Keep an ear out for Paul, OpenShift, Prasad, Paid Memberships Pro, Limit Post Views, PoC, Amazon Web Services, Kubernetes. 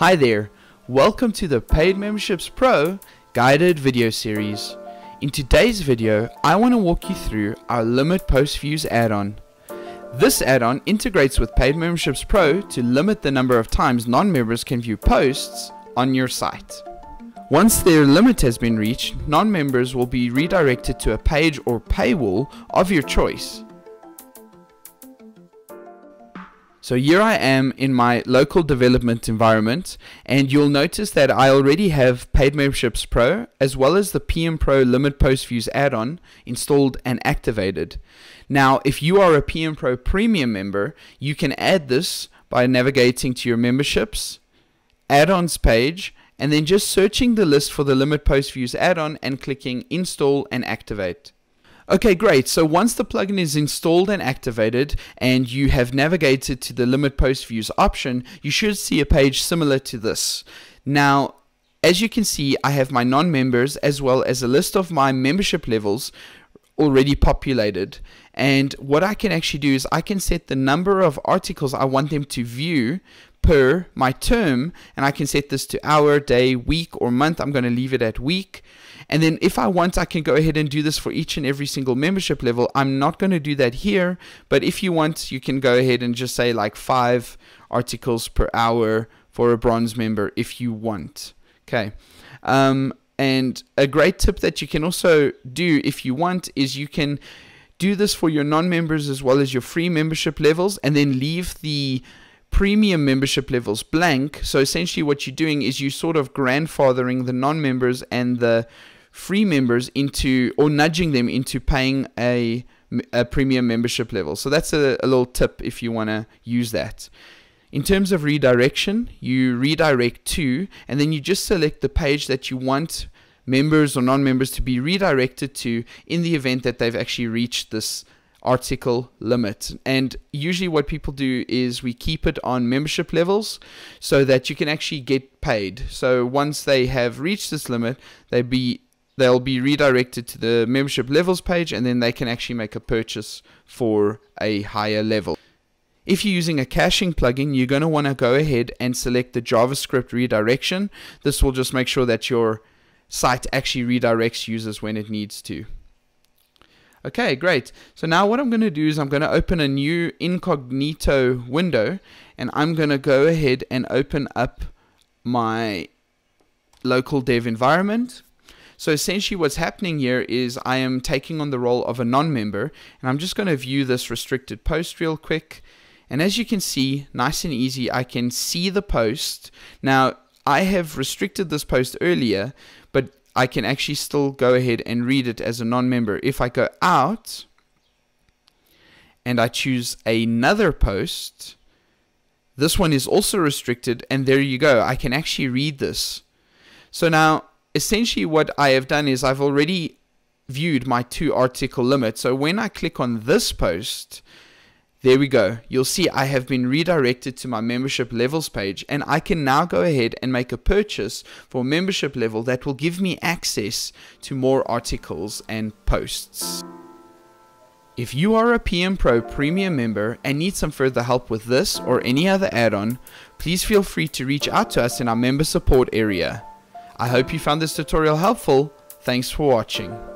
Hi there, welcome to the Paid Memberships Pro guided video series. In today's video, I want to walk you through our Limit Post Views add-on. This add-on integrates with Paid Memberships Pro to limit the number of times non-members can view posts on your site. Once their limit has been reached, non-members will be redirected to a page or paywall of your choice. So here I am in my local development environment, and you'll notice that I already have Paid Memberships Pro as well as the PM Pro Limit Post Views add-on installed and activated. Now if you are a PM Pro Premium member, you can add this by navigating to your Memberships, Add-ons page, and then just searching the list for the Limit Post Views add-on and clicking Install and Activate. Okay, great. So once the plugin is installed and activated and you have navigated to the Limit Post Views option, you should see a page similar to this. Now, as you can see, I have my non-members as well as a list of my membership levels already populated. And what I can actually do is I can set the number of articles I want them to view per my term, and I can set this to hour, day, week, or month. I'm going to leave it at week. And then if I want, I can go ahead and do this for each and every single membership level. I'm not going to do that here, but if you want, you can go ahead and just say like 5 articles per hour for a bronze member if you want. Okay. And a great tip that you can also do if you want is you can do this for your non-members as well as your free membership levels, and then leave the premium membership levels blank. So essentially what you're doing is you sort of grandfathering the non-members and the free members into, or nudging them into paying a premium membership level. So that's a little tip if you want to use that. In terms of redirection, you redirect to, and then you just select the page that you want members or non-members to be redirected to in the event that they've actually reached this article limit. And usually what people do is we keep it on membership levels so that you can actually get paid. So once they have reached this limit, they'll be redirected to the membership levels page, and then they can actually make a purchase for a higher level. If you're using a caching plugin, you're going to want to go ahead and select the JavaScript redirection. This will just make sure that your site actually redirects users when it needs to. Okay, great. So now what I'm going to do is I'm going to open a new incognito window, and I'm going to go ahead and open up my local dev environment. So essentially what's happening here is I am taking on the role of a non-member, and I'm just going to view this restricted post real quick. And as you can see, nice and easy, I can see the post. Now, I have restricted this post earlier, but I can actually still go ahead and read it as a non-member. If I go out and I choose another post, this one is also restricted, and there you go. I can actually read this. So now essentially what I have done is I've already viewed my 2 article limit. So when I click on this post, there we go. You'll see I have been redirected to my membership levels page, and I can now go ahead and make a purchase for a membership level that will give me access to more articles and posts. If you are a PM Pro Premium member and need some further help with this or any other add-on, please feel free to reach out to us in our member support area. I hope you found this tutorial helpful. Thanks for watching.